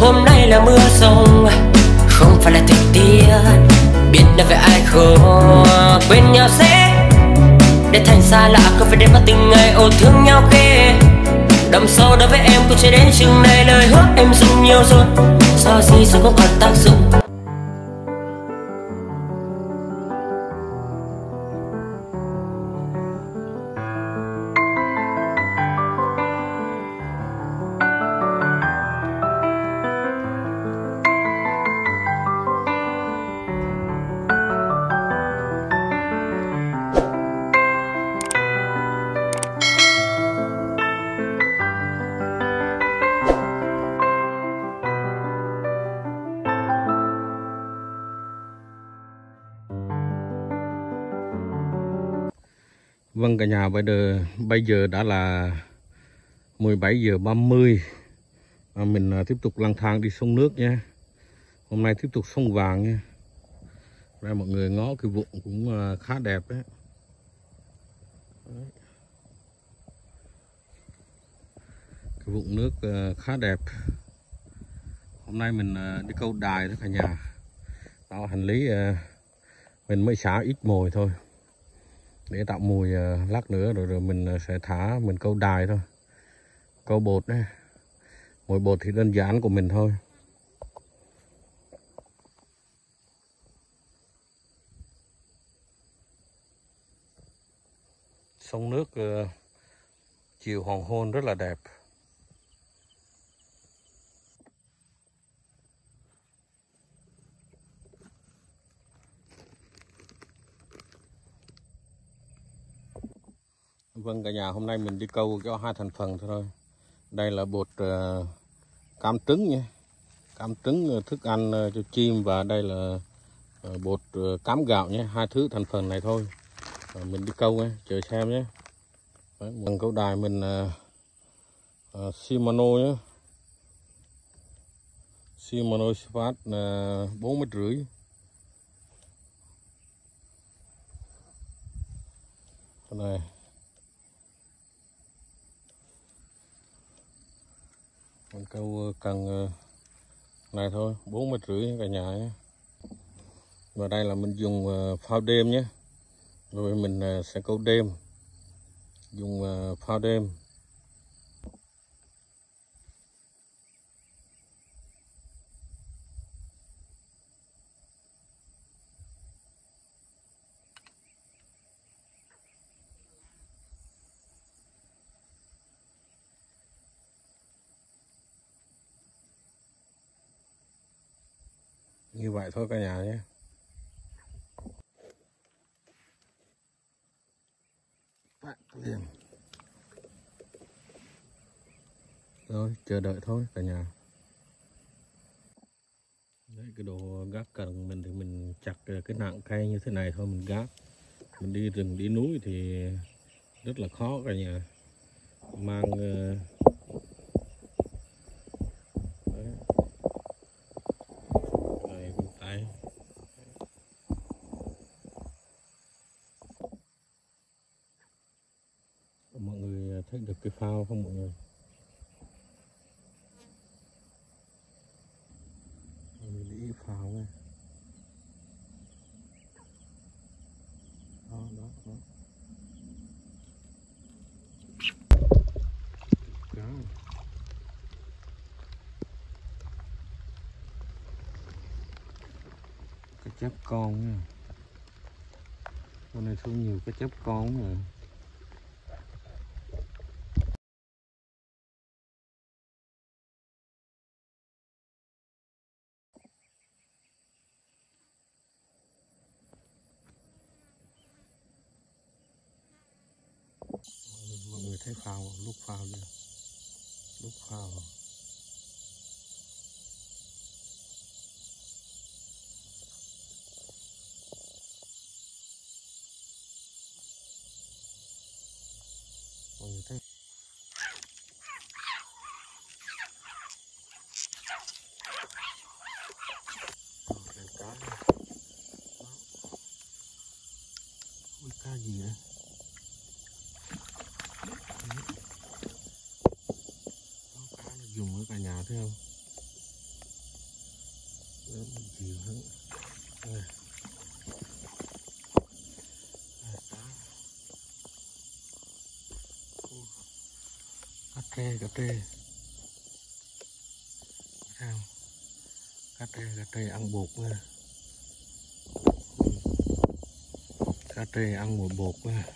Hôm nay là mưa rông, không phải là thời tiết. Biết là về ai không quên nhau sẽ để thành xa lạ, không phải đến vào từng ngày ô thương nhau ghê. Đậm sâu đối với em cũng chưa đến chừng này, lời hứa em dùng nhiều rồi, do gì rồi cũng còn tác dụng. Vâng cả nhà, bây giờ đã là 17:30. Mình tiếp tục lang thang đi sông nước nha. Hôm nay tiếp tục sông Vàng nha. Ra mọi người ngó cái vụng cũng khá đẹp đấy. Cái vụng nước khá đẹp. Hôm nay mình đi câu đài đó cả nhà. Tạo hành lý mình mới xả ít mồi thôi, để tạo mùi lát nữa rồi mình sẽ thả, mình câu đài thôi, câu bột đấy. Mồi bột thì đơn giản của mình thôi. Sông nước chiều hoàng hôn rất là đẹp. Vâng cả nhà, hôm nay mình đi câu cho 2 thành phần thôi. Đây là bột cam trứng nha. Cam trứng thức ăn cho chim, và đây là bột cám gạo nhé. 2 thứ thành phần này thôi. Mình đi câu nha, chờ xem nhé. Bằng câu đài mình Shimano nhé. Shimano phát 4,5 mét. Cái này mình câu cần này thôi, 4,5 mét cả nhà nhé. Và đây là mình dùng phao đêm nhé, rồi mình sẽ câu đêm, dùng phao đêm. Như vậy thôi cả nhà nhé. Rồi chờ đợi thôi cả nhà. Đấy, cái đồ gác cần mình thì mình chặt cái nạng cây như thế này thôi, mình gác. Mình đi rừng đi núi thì rất là khó cả nhà. Mang thấy được cái phao không mọi người? Mình đi phao nghe. Đó, đó, đó. Cá. Cá chép con nha. Con này thu nhiều cá chép con rồi. Thấy phao, lúc phao đi, lúc phao. Mọi người thấy. Ui, cá gì đấy? Cá nó dùng ở cả nhà thấy không? Cá trê ăn bột nha. Cá trê ăn mùi bột nha.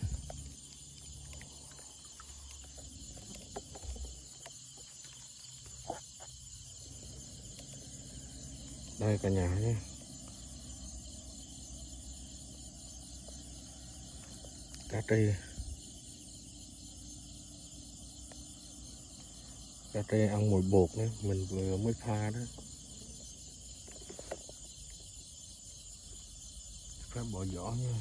Đây cả nhà nhé. Cá trê ăn mùi bột đấy, mình vừa mới pha đó. Phải bỏ vỏ nha.